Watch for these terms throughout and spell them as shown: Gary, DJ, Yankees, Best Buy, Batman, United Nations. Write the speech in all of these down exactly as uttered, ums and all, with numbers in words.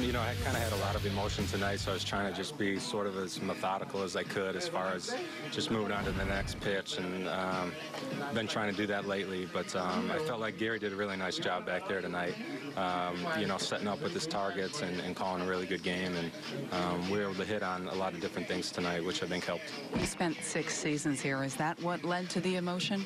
You know, I kind of had a lot of emotion tonight, so I was trying to just be sort of as methodical as I could as far as just moving on to the next pitch, and um, been trying to do that lately. But um, I felt like Gary did a really nice job back there tonight, um, you know, setting up with his targets and, and calling a really good game. And um, we were able to hit on a lot of different things tonight, which I think helped. He spent six seasons here. Is that what led to the emotion?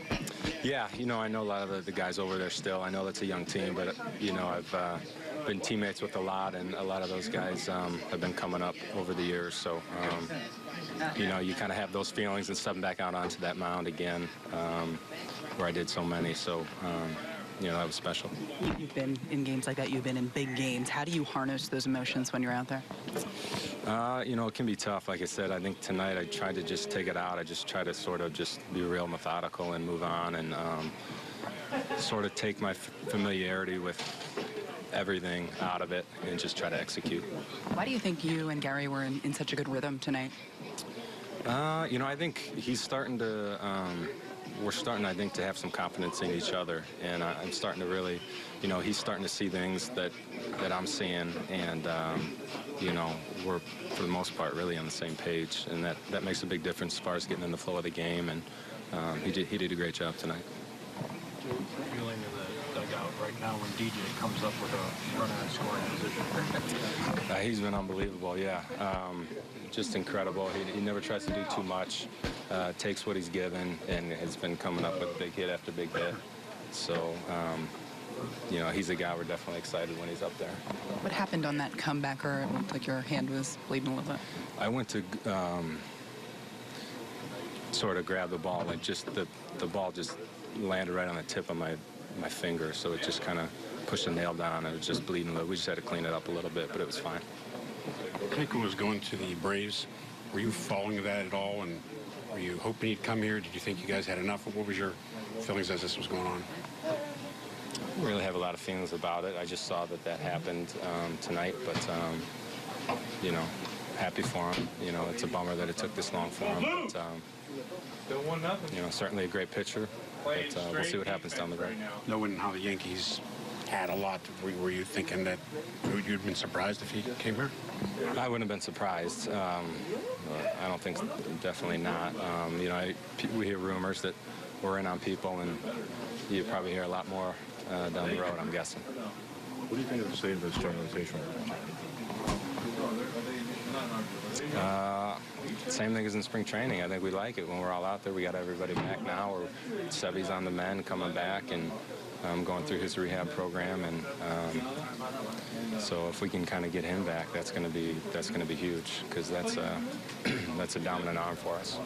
Yeah, you know, I know a lot of the, the guys over there still. I know that's a young team, but, you know, I've uh, been teammates with a lot, and a lot of those guys um, have been coming up over the years. So, um, you know, you kind of have those feelings and stepping back out onto that mound again, um, where I did so many. So, um, you know, that was special. You've been in games like that. You've been in big games. How do you harness those emotions when you're out there? Uh, you know, it can be tough. Like I said, I think tonight I tried to just take it out. I just tried to sort of just be real methodical and move on, and um, sort of take my familiarity with everything out of it and just try to execute. Why do you think you and Gary were in, in such a good rhythm tonight? Uh, you know, I think he's starting to... Um, we're starting, I think, to have some confidence in each other, and I, I'm starting to really, you know, he's starting to see things that that I'm seeing, and um, you know, we're for the most part really on the same page, and that that makes a big difference as far as getting in the flow of the game. And um, he did he did a great job tonight. Feeling in the dugout right now when D J comes up with a runner in scoring position. Uh, he's been unbelievable, yeah, um, just incredible. He, he never tries to do too much. Uh, takes what he's given and has been coming up with big hit after big hit. So, um, you know, he's a guy we're definitely excited when he's up there. What happened on that comeback? Or it looked like your hand was bleeding a little bit. I went to um, sort of grab the ball, and just the the ball just landed right on the tip of my my finger, so it just kind of pushed the nail down. It was just bleeding a little. We just had to clean it up a little bit, but it was fine. Keiko was going to the Braves. Were you following that at all? And were you hoping he'd come here? Did you think you guys had enough? What was your feelings as this was going on? I didn't really have a lot of feelings about it. I just saw that that happened um, tonight, but, um, you know, happy for him. You know, it's a bummer that it took this long for him. But, um, you know, certainly a great pitcher, but uh, we'll see what happens down the road. Knowing how the Yankees had a lot, were you thinking that you'd have been surprised if he came here? I wouldn't have been surprised. Um, I don't think, definitely not. Um, you know, I, we hear rumors that we're in on people, and you probably hear a lot more uh, down the road, I'm guessing. What do you think of the state of this generalization? Uh, same thing as in spring training. I think we like it when we're all out there. We got everybody back now. Or Sevy's on the men coming back and um, going through his rehab program, and um, so if we can kind of get him back, that's going to be that's going to be huge, because that's a that's a dominant arm for us.